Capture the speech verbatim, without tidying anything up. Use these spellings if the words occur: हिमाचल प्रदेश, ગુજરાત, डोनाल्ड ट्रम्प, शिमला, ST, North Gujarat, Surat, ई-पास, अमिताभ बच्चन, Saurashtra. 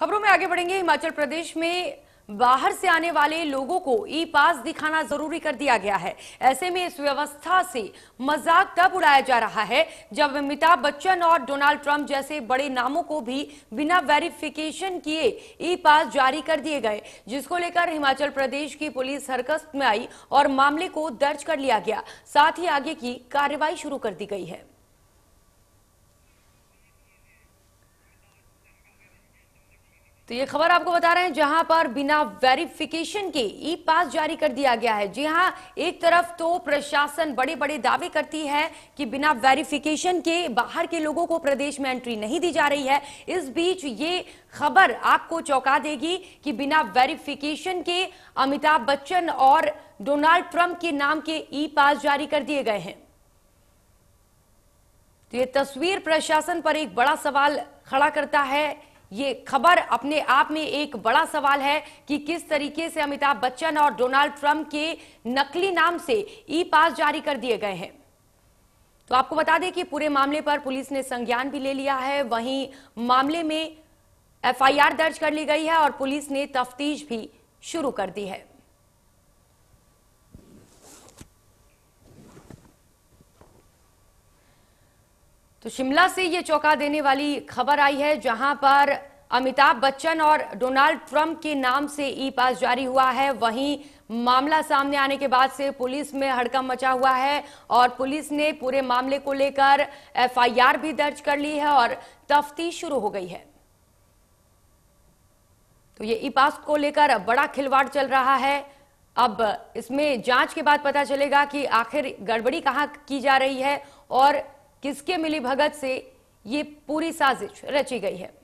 खबरों में आगे बढ़ेंगे। हिमाचल प्रदेश में बाहर से आने वाले लोगों को ई पास दिखाना जरूरी कर दिया गया है। ऐसे में इस व्यवस्था से मजाक तब उड़ाया जा रहा है जब अमिताभ बच्चन और डोनाल्ड ट्रम्प जैसे बड़े नामों को भी बिना वेरिफिकेशन किए ई पास जारी कर दिए गए, जिसको लेकर हिमाचल प्रदेश की पुलिस हरकत में आई और मामले को दर्ज कर लिया गया। साथ ही आगे की कार्रवाई शुरू कर दी गई है। तो ये खबर आपको बता रहे हैं जहां पर बिना वेरिफिकेशन के ई पास जारी कर दिया गया है। जी हां, एक तरफ तो प्रशासन बड़े बड़े दावे करती है कि बिना वेरिफिकेशन के बाहर के लोगों को प्रदेश में एंट्री नहीं दी जा रही है। इस बीच ये खबर आपको चौंका देगी कि बिना वेरिफिकेशन के अमिताभ बच्चन और डोनाल्ड ट्रम्प के नाम के ई पास जारी कर दिए गए हैं। तो ये तस्वीर प्रशासन पर एक बड़ा सवाल खड़ा करता है। ये खबर अपने आप में एक बड़ा सवाल है कि किस तरीके से अमिताभ बच्चन और डोनाल्ड ट्रम्प के नकली नाम से ई पास जारी कर दिए गए हैं। तो आपको बता दें कि पूरे मामले पर पुलिस ने संज्ञान भी ले लिया है। वहीं मामले में एफ आई आर दर्ज कर ली गई है और पुलिस ने तफ्तीश भी शुरू कर दी है। तो शिमला से ये चौंका देने वाली खबर आई है जहां पर अमिताभ बच्चन और डोनाल्ड ट्रम्प के नाम से ई पास जारी हुआ है। वहीं मामला सामने आने के बाद से पुलिस में हड़कंप मचा हुआ है और पुलिस ने पूरे मामले को लेकर एफ आई आर भी दर्ज कर ली है और तफ्तीश शुरू हो गई है। तो ये ई पास को लेकर बड़ा खिलवाड़ चल रहा है। अब इसमें जांच के बाद पता चलेगा कि आखिर गड़बड़ी कहां की जा रही है और किसके मिलीभगत से ये पूरी साजिश रची गई है।